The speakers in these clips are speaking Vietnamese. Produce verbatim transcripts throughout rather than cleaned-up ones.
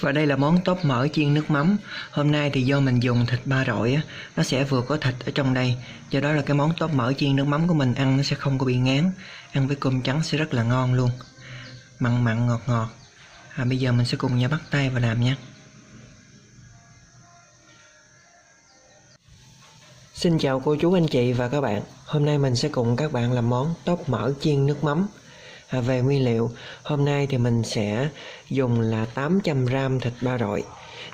Và đây là món tóp mỡ chiên nước mắm. Hôm nay thì do mình dùng thịt ba rọi á, nó sẽ vừa có thịt ở trong đây, do đó là cái món tóp mỡ chiên nước mắm của mình ăn nó sẽ không có bị ngán, ăn với cơm trắng sẽ rất là ngon luôn, mặn mặn ngọt ngọt. À, bây giờ mình sẽ cùng nhau bắt tay và làm nha. Xin chào cô chú anh chị và các bạn. Hôm nay mình sẽ cùng các bạn làm món tóp mỡ chiên nước mắm. À, về nguyên liệu, hôm nay thì mình sẽ dùng là tám trăm gờ-ram thịt ba rọi.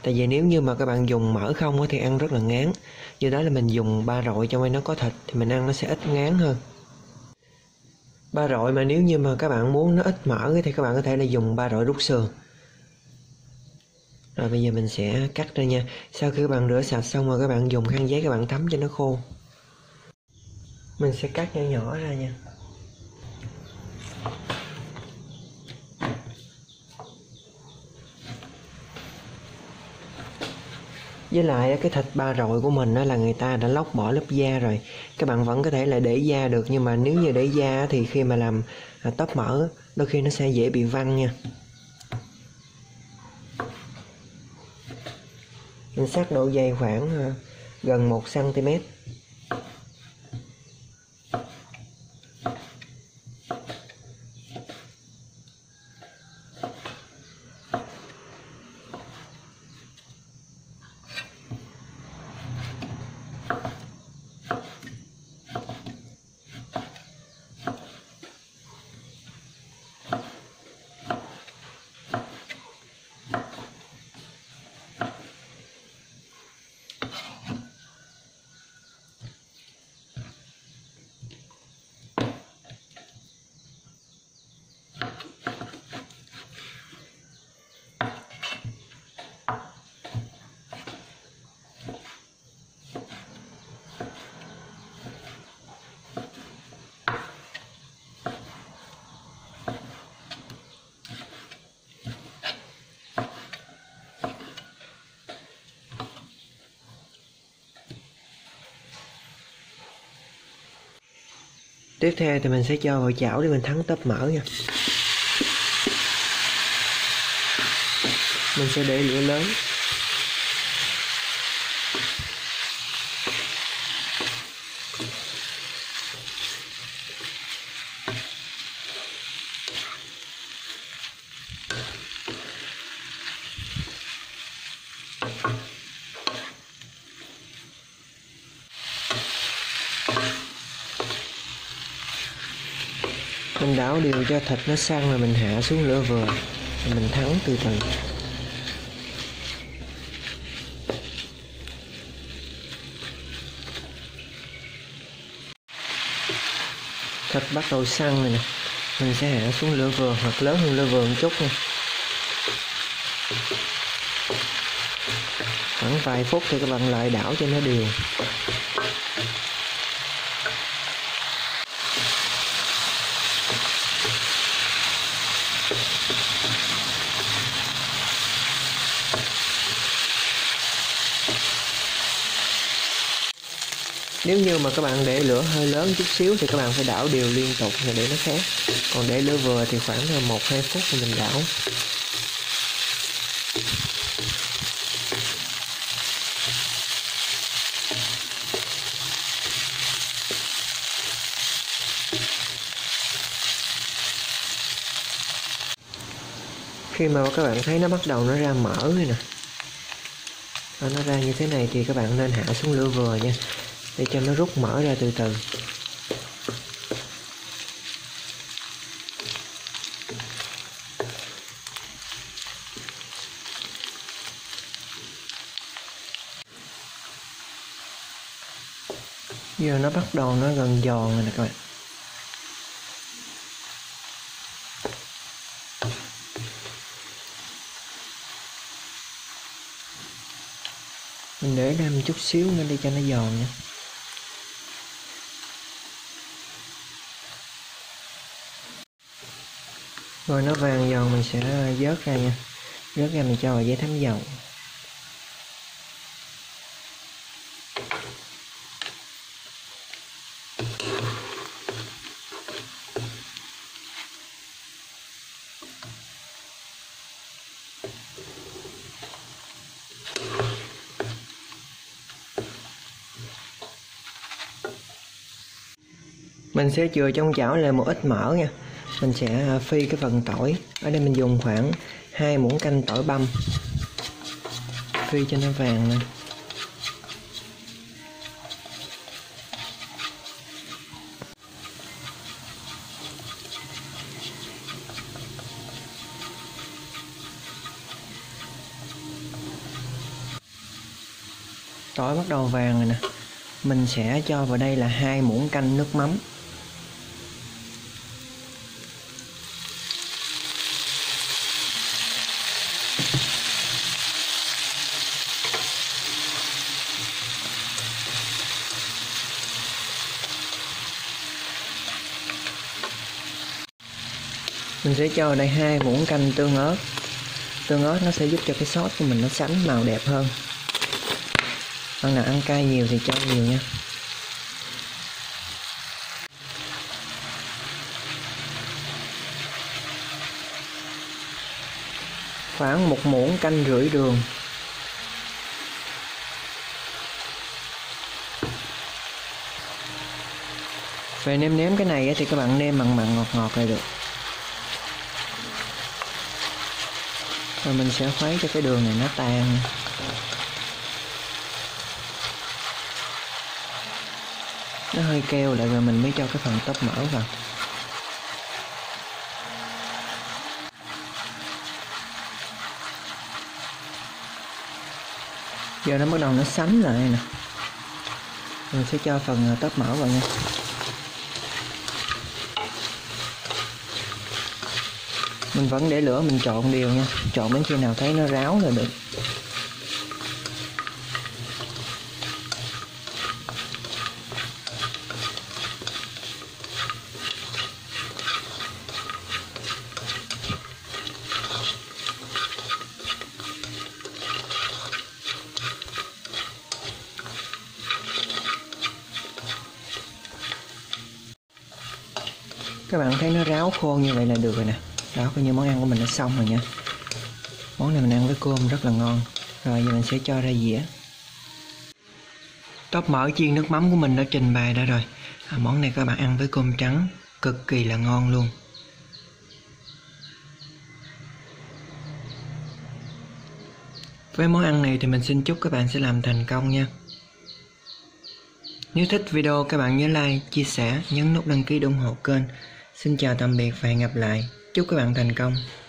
Tại vì nếu như mà các bạn dùng mỡ không thì ăn rất là ngán. Do đó là mình dùng ba rọi, trong đây nó có thịt thì mình ăn nó sẽ ít ngán hơn. Ba rọi mà nếu như mà các bạn muốn nó ít mỡ thì các bạn có thể là dùng ba rọi rút sườn. Rồi bây giờ mình sẽ cắt ra nha. Sau khi các bạn rửa sạch xong rồi các bạn dùng khăn giấy các bạn thấm cho nó khô. Mình sẽ cắt nhỏ nhỏ ra nha. Với lại cái thịt ba rọi của mình là người ta đã lóc bỏ lớp da rồi. Các bạn vẫn có thể là để da được, nhưng mà nếu như để da thì khi mà làm tóp mỡ đôi khi nó sẽ dễ bị văng nha. Mình xác độ dày khoảng gần một xăng-ti-mét. Tiếp theo thì mình sẽ cho vào chảo để mình thắng tóp mỡ nha. Mình sẽ để lửa lớn. Mình đảo đều cho thịt nó săn rồi mình hạ xuống lửa vừa, mình thắng từ từ. Thịt bắt đầu săn rồi nè, mình sẽ hạ xuống lửa vừa hoặc lớn hơn lửa vừa một chút nha. Khoảng vài phút thì các bạn lại đảo cho nó đều. Nếu như mà các bạn để lửa hơi lớn chút xíu thì các bạn phải đảo đều liên tục để nó khét. Còn để lửa vừa thì khoảng một đến hai phút thì mình đảo. Khi mà các bạn thấy nó bắt đầu nó ra mỡ rồi nè, nó ra như thế này thì các bạn nên hạ xuống lửa vừa nha, để cho nó rút mỡ ra từ từ. Giờ nó bắt đầu nó gần giòn rồi nè các bạn. Mình để ra một chút xíu nữa đi cho nó giòn nha. Rồi nó vàng giòn mình sẽ vớt ra nha. Vớt ra mình cho vào giấy thấm dầu. Mình sẽ chừa trong chảo là một ít mỡ nha. Mình sẽ phi cái phần tỏi. Ở đây mình dùng khoảng hai muỗng canh tỏi băm, phi cho nó vàng lên. Tỏi bắt đầu vàng rồi nè. Mình sẽ cho vào đây là hai muỗng canh nước mắm. Mình sẽ cho vào đây hai muỗng canh tương ớt. Tương ớt nó sẽ giúp cho cái sốt của mình nó sánh màu đẹp hơn. Bạn nào ăn cay nhiều thì cho nhiều nha. Khoảng một muỗng canh rưỡi đường. Về nêm nếm cái này thì các bạn nêm mặn mặn ngọt ngọt là được. Rồi mình sẽ khuấy cho cái đường này nó tan. Nó hơi keo lại rồi mình mới cho cái phần tóp mỡ vào. Giờ nó bắt đầu nó sánh lại nè. Mình sẽ cho phần tóp mỡ vào nha. Mình vẫn để lửa mình trộn đều nha. Trộn đến khi nào thấy nó ráo là được. Các bạn thấy nó ráo khô như vậy là được rồi nè. Đó, coi như món ăn của mình đã xong rồi nha. Món này mình ăn với cơm rất là ngon. Rồi giờ mình sẽ cho ra dĩa. Tóp mỡ chiên nước mắm của mình đã trình bày ra rồi. À, món này các bạn ăn với cơm trắng cực kỳ là ngon luôn. Với món ăn này thì mình xin chúc các bạn sẽ làm thành công nha. Nếu thích video các bạn nhớ like, chia sẻ, nhấn nút đăng ký ủng hộ kênh. Xin chào tạm biệt và hẹn gặp lại. Chúc các bạn thành công.